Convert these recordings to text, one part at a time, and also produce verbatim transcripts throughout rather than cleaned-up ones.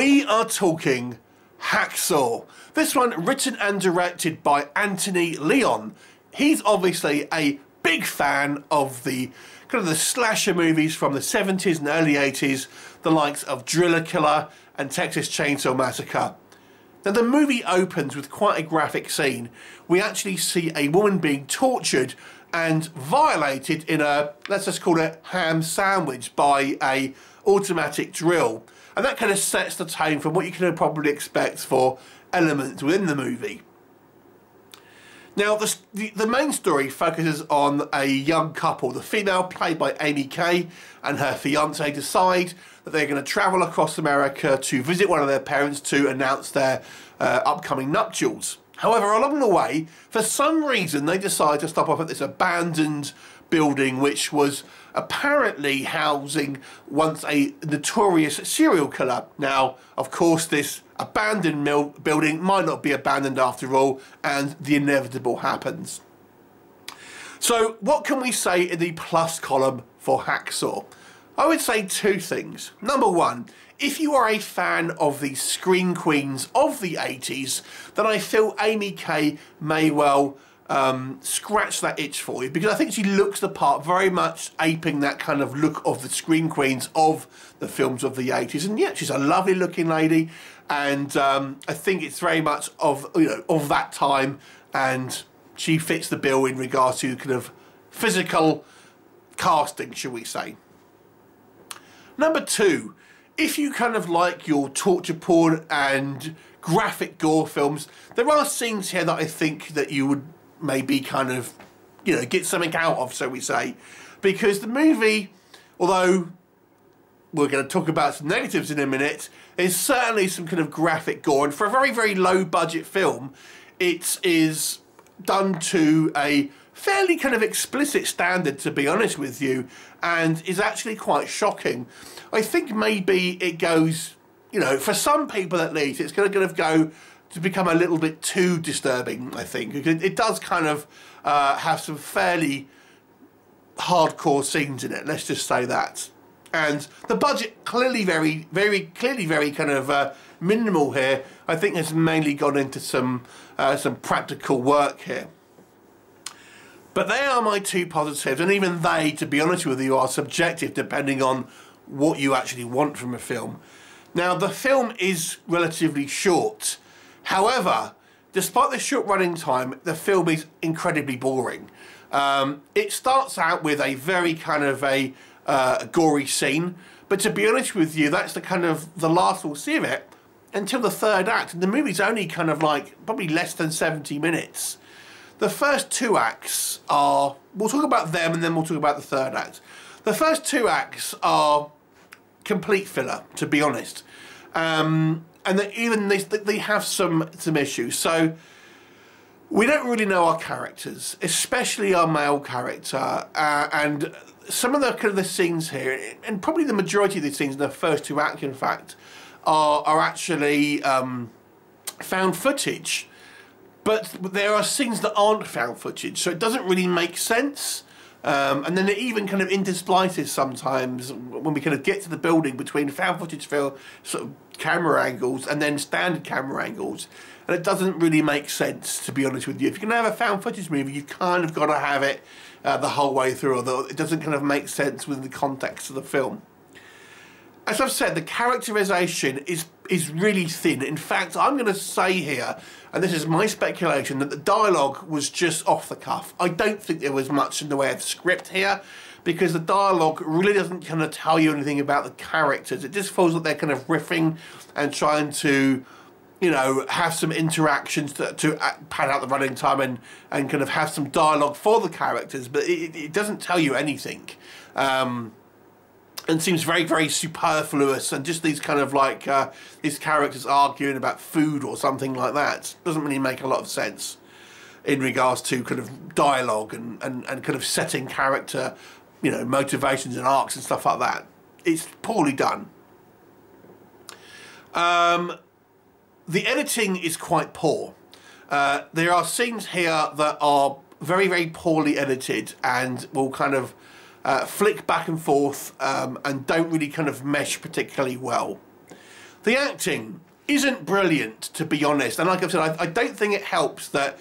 We are talking Hacksaw. This one written and directed by Anthony Leone. He's obviously a big fan of the kind of the slasher movies from the seventies and early eighties, the likes of Driller Killer and Texas Chainsaw Massacre. Now the movie opens with quite a graphic scene. We actually see a woman being tortured and violated in a, let's just call it ham sandwich, by a automatic drill. And that kind of sets the tone for what you can probably expect for elements within the movie. Now, the, the main story focuses on a young couple. The female, played by Amy Kay, and her fiancé decide that they're going to travel across America to visit one of their parents to announce their uh, upcoming nuptials. However, along the way, for some reason, they decide to stop off at this abandoned building, which was apparently housing once a notorious serial killer. Now, of course, this abandoned mill building might not be abandoned after all, and the inevitable happens. So what can we say in the plus column for Hacksaw? I would say two things. Number one, if you are a fan of the scream queens of the eighties, then I feel Amy Kay may well Um, scratch that itch for you, because I think she looks the part, very much aping that kind of look of the scream queens of the films of the eighties. And yeah, she's a lovely looking lady, and um, I think it's very much of, you know, of that time, and she fits the bill in regards to kind of physical casting, shall we say. Number two, if you kind of like your torture porn and graphic gore films, there are scenes here that I think that you would maybe kind of, you know, get something out of, so we say, because the movie, although we're going to talk about some negatives in a minute, is certainly some kind of graphic gore, and for a very, very low budget film, it is done to a fairly kind of explicit standard, to be honest with you, and is actually quite shocking. I think maybe it goes, you know, for some people at least, it's going to kind of go to become a little bit too disturbing, I think. It does kind of uh, have some fairly hardcore scenes in it, let's just say that. And the budget, clearly very, very, clearly very kind of uh, minimal here, I think has mainly gone into some, uh, some practical work here. But they are my two positives, and even they, to be honest with you, are subjective depending on what you actually want from a film. Now, the film is relatively short. However, despite the short running time, the film is incredibly boring. Um, it starts out with a very kind of a uh, gory scene, but to be honest with you, that's the kind of the last we'll see of it until the third act. And the movie's only kind of like probably less than seventy minutes. The first two acts are, we'll talk about them and then we'll talk about the third act. The first two acts are complete filler, to be honest. Um, And that even they, they have some, some issues. So we don't really know our characters, especially our male character. Uh, and some of the kind of the scenes here, and probably the majority of these scenes in the first two acts, in fact, are, are actually um, found footage. But there are scenes that aren't found footage, so it doesn't really make sense. Um, and then it even kind of intersplices sometimes when we kind of get to the building between found footage film sort of camera angles and then standard camera angles, and it doesn't really make sense, to be honest with you. If you're going to have a found footage movie, you've kind of got to have it uh, the whole way through, although it doesn't kind of make sense within the context of the film. As I've said, the characterization is is really thin. In fact, I'm going to say here, and this is my speculation, that the dialogue was just off the cuff. I don't think there was much in the way of script here, because the dialogue really doesn't kind of tell you anything about the characters. It just feels like they're kind of riffing and trying to, you know, have some interactions to, to pad out the running time and, and kind of have some dialogue for the characters, but it, it doesn't tell you anything. Um... And seems very, very superfluous, and just these kind of like uh, these characters arguing about food or something like that doesn't really make a lot of sense in regards to kind of dialogue and, and, and kind of setting character, you know, motivations and arcs and stuff like that. It's poorly done. Um, the editing is quite poor. Uh, there are scenes here that are very, very poorly edited and will kind of Uh, flick back and forth um, and don't really kind of mesh particularly well. The acting isn't brilliant, to be honest. And like I've said, I, I don't think it helps that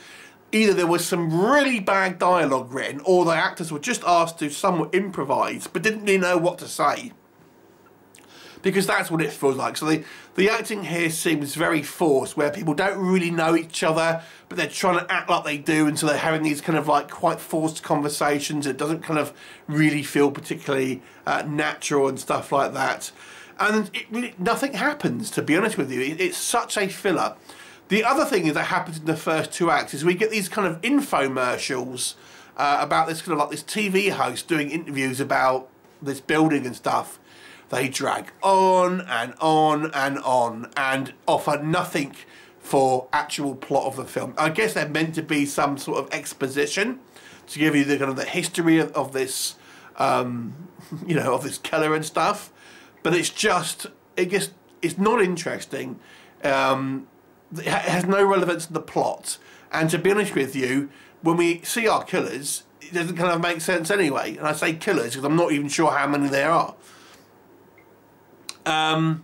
either there was some really bad dialogue written or the actors were just asked to somewhat improvise but didn't really know what to say. Because that's what it feels like. So the, the acting here seems very forced, where people don't really know each other, but they're trying to act like they do, and so they're having these kind of like quite forced conversations. It doesn't kind of really feel particularly uh, natural and stuff like that. And it really, nothing happens, to be honest with you. It, it's such a filler. The other thing is that happens in the first two acts is we get these kind of infomercials uh, about this kind of like this T V host doing interviews about this building and stuff. They drag on and on and on and offer nothing for actual plot of the film. I guess they're meant to be some sort of exposition to give you the kind of the history of, of this, um, you know, of this killer and stuff. But it's just, it gets, it's not interesting. Um, it has no relevance to the plot. And to be honest with you, when we see our killers, it doesn't kind of make sense anyway. And I say killers because I'm not even sure how many there are. Um,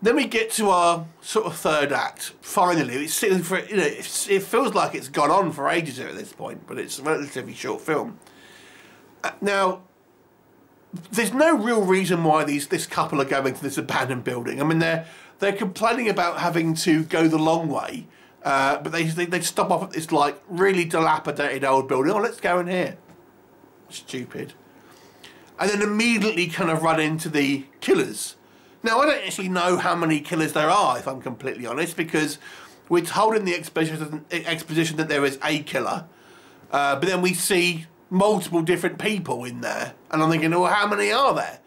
then we get to our sort of third act. Finally, it's sitting for you know it's, it feels like it's gone on for ages at this point, but it's a relatively short film. Uh, now, there's no real reason why these this couple are going to this abandoned building. I mean, they're they're complaining about having to go the long way, uh, but they, they they stop off at this like really dilapidated old building. Oh, let's go in here. Stupid. And then immediately kind of run into the killers. Now, I don't actually know how many killers there are, if I'm completely honest, because we're told in the exposition, exposition that there is a killer, uh, but then we see multiple different people in there, and I'm thinking, well, how many are there?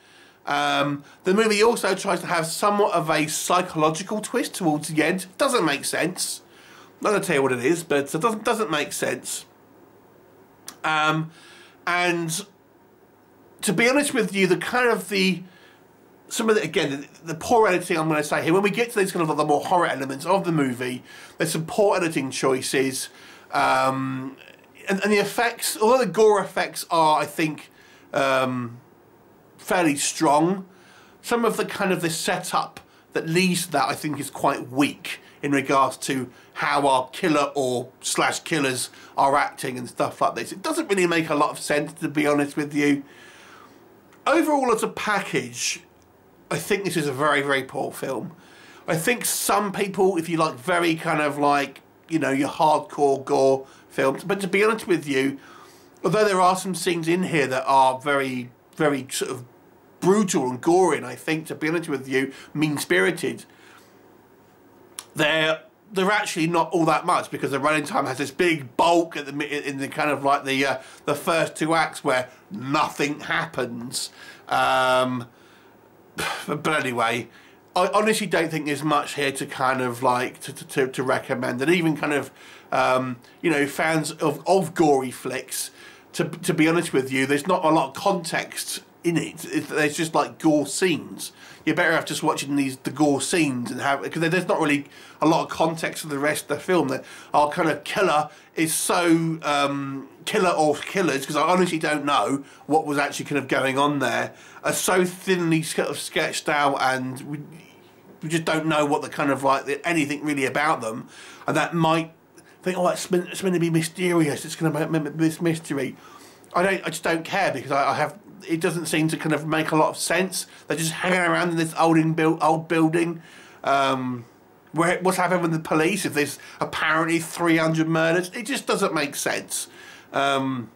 Um, the movie also tries to have somewhat of a psychological twist towards the end. Doesn't make sense. I'm not going to tell you what it is, but it doesn't, doesn't make sense. Um, and... To be honest with you, the kind of the, some of the, again, the, the poor editing I'm going to say here, when we get to these kind of like the more horror elements of the movie, there's some poor editing choices, um, and, and the effects, although the gore effects are, I think, um, fairly strong, some of the kind of the setup that leads to that, I think, is quite weak in regards to how our killer or slash killers are acting and stuff like this. It doesn't really make a lot of sense, to be honest with you. Overall, as a package, I think this is a very, very poor film. I think some people, if you like very kind of like, you know, your hardcore gore films, but to be honest with you, although there are some scenes in here that are very, very sort of brutal and gory, and I think, to be honest with you, mean-spirited, they're, they're actually not all that much because the running time has this big bulk at the, in the kind of like the uh, the first two acts where nothing happens. Um, but anyway, I honestly don't think there's much here to kind of like to to, to recommend. And even kind of um, you know fans of of gory flicks, to to be honest with you, there's not a lot of context in it. It's, there's just like gore scenes. You're better off just watching these the gore scenes and how, because there's not really a lot of context to the rest of the film. That our kind of killer is so um, killer or killers, because I honestly don't know what was actually kind of going on there, are so thinly sort of sketched out, and we, we just don't know what the kind of like the, anything really about them, and that might think, oh, it's meant, it's meant to be mysterious. It's going to be this mystery. I don't. I just don't care because I, I have. It doesn't seem to kind of make a lot of sense. They're just hanging around in this old, in build, old building. Um, where what's happening with the police? If there's apparently three hundred murders, it just doesn't make sense. Um,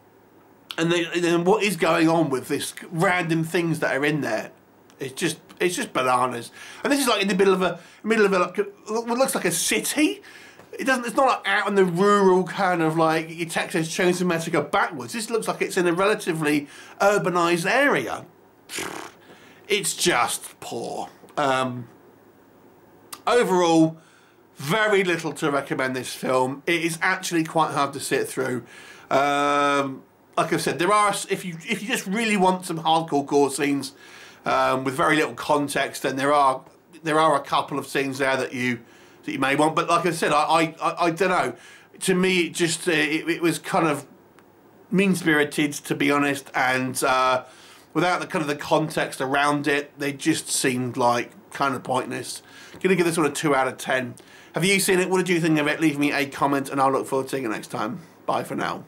and then, and then what is going on with this random things that are in there? It's just it's just bananas. And this is like in the middle of a middle of a, like, what looks like a city. It doesn't. It's not like out in the rural kind of like your Texas Chainsaw Massacre backwards. This looks like it's in a relatively urbanised area. It's just poor. Um, overall, very little to recommend this film. It is actually quite hard to sit through. Um, like I said, there are if you if you just really want some hardcore gore scenes um, with very little context, then there are there are a couple of scenes there that you. That you may want, but like I said, I I, I don't know. To me, it just uh, it, it was kind of mean-spirited, to be honest, and uh, without the kind of the context around it, they just seemed like kind of pointless. Gonna give this one a two out of ten. Have you seen it? What did you think of it? Leave me a comment and I'll look forward to seeing you next time. Bye for now.